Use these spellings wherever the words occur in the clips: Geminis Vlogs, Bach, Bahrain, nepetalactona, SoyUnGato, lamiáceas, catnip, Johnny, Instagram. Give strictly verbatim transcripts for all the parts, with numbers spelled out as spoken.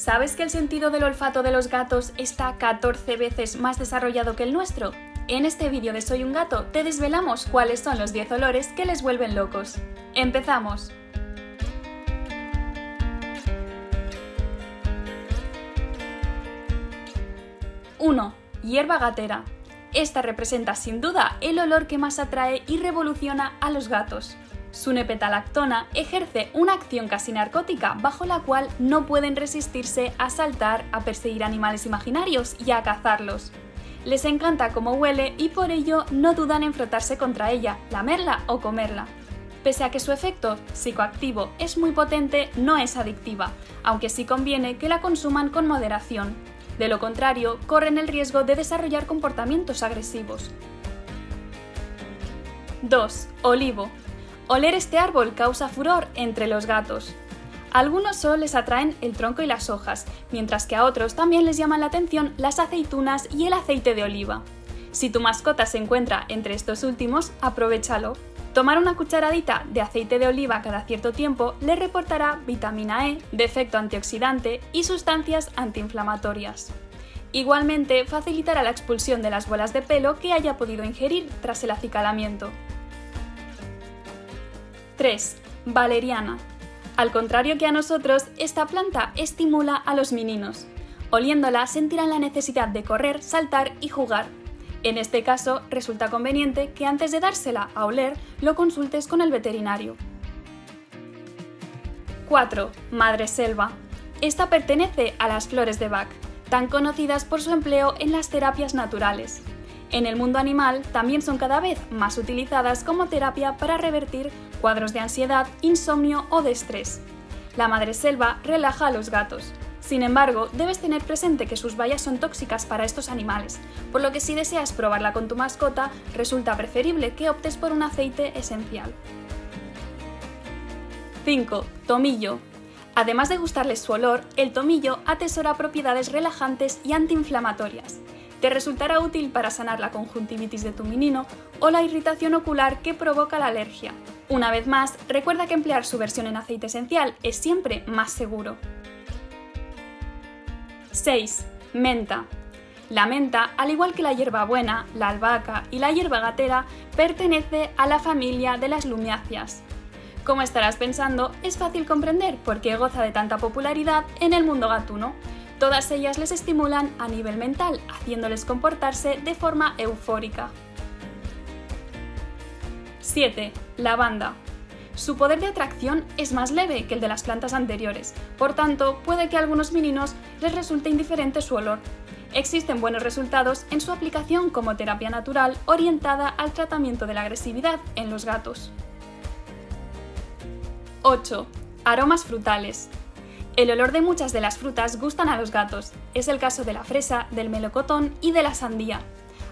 ¿Sabes que el sentido del olfato de los gatos está catorce veces más desarrollado que el nuestro? En este vídeo de Soy un Gato te desvelamos cuáles son los diez olores que les vuelven locos. ¡Empezamos! uno. Hierba gatera. Esta representa sin duda el olor que más atrae y revoluciona a los gatos. Su nepetalactona ejerce una acción casi narcótica bajo la cual no pueden resistirse a saltar, a perseguir animales imaginarios y a cazarlos. Les encanta cómo huele y por ello no dudan en frotarse contra ella, lamerla o comerla. Pese a que su efecto psicoactivo es muy potente, no es adictiva, aunque sí conviene que la consuman con moderación. De lo contrario, corren el riesgo de desarrollar comportamientos agresivos. dos. Olivo. Oler este árbol causa furor entre los gatos. A algunos solo les atraen el tronco y las hojas, mientras que a otros también les llaman la atención las aceitunas y el aceite de oliva. Si tu mascota se encuentra entre estos últimos, aprovéchalo. Tomar una cucharadita de aceite de oliva cada cierto tiempo le reportará vitamina E, de efecto antioxidante y sustancias antiinflamatorias. Igualmente, facilitará la expulsión de las bolas de pelo que haya podido ingerir tras el acicalamiento. tres. Valeriana. Al contrario que a nosotros, esta planta estimula a los meninos. Oliéndola sentirán la necesidad de correr, saltar y jugar. En este caso, resulta conveniente que antes de dársela a oler, lo consultes con el veterinario. cuatro. Madreselva. Esta pertenece a las flores de Bach, tan conocidas por su empleo en las terapias naturales. En el mundo animal también son cada vez más utilizadas como terapia para revertir cuadros de ansiedad, insomnio o de estrés. La madreselva relaja a los gatos. Sin embargo, debes tener presente que sus bayas son tóxicas para estos animales, por lo que si deseas probarla con tu mascota, resulta preferible que optes por un aceite esencial. cinco. Tomillo. Además de gustarles su olor, el tomillo atesora propiedades relajantes y antiinflamatorias. Te resultará útil para sanar la conjuntivitis de tu menino o la irritación ocular que provoca la alergia. Una vez más, recuerda que emplear su versión en aceite esencial es siempre más seguro. seis. Menta. La menta, al igual que la hierbabuena, la albahaca y la hierba gatera, pertenece a la familia de las lamiáceas. Como estarás pensando, es fácil comprender por qué goza de tanta popularidad en el mundo gatuno. Todas ellas les estimulan a nivel mental, haciéndoles comportarse de forma eufórica. siete. Lavanda. Su poder de atracción es más leve que el de las plantas anteriores, por tanto, puede que a algunos meninos les resulte indiferente su olor. Existen buenos resultados en su aplicación como terapia natural orientada al tratamiento de la agresividad en los gatos. ocho. Aromas frutales. El olor de muchas de las frutas gustan a los gatos, es el caso de la fresa, del melocotón y de la sandía.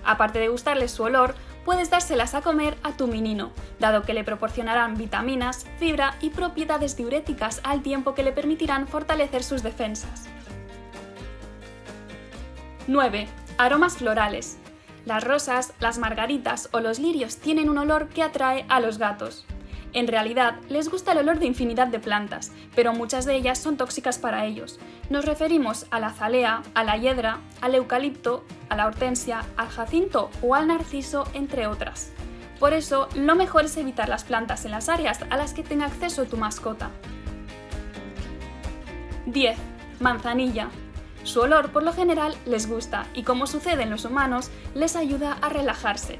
Aparte de gustarles su olor, puedes dárselas a comer a tu menino, dado que le proporcionarán vitaminas, fibra y propiedades diuréticas al tiempo que le permitirán fortalecer sus defensas. nueve. Aromas florales. Las rosas, las margaritas o los lirios tienen un olor que atrae a los gatos. En realidad, les gusta el olor de infinidad de plantas, pero muchas de ellas son tóxicas para ellos. Nos referimos a la azalea, a la hiedra, al eucalipto, a la hortensia, al jacinto o al narciso, entre otras. Por eso, lo mejor es evitar las plantas en las áreas a las que tenga acceso tu mascota. diez. Manzanilla. Su olor, por lo general, les gusta y, como sucede en los humanos, les ayuda a relajarse.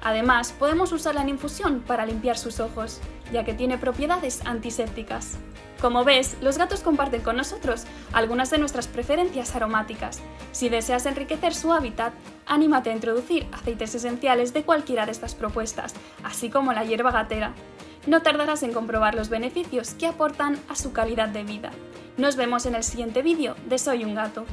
Además, podemos usarla en infusión para limpiar sus ojos, ya que tiene propiedades antisépticas. Como ves, los gatos comparten con nosotros algunas de nuestras preferencias aromáticas. Si deseas enriquecer su hábitat, anímate a introducir aceites esenciales de cualquiera de estas propuestas, así como la hierba gatera. No tardarás en comprobar los beneficios que aportan a su calidad de vida. Nos vemos en el siguiente vídeo de Soy un Gato.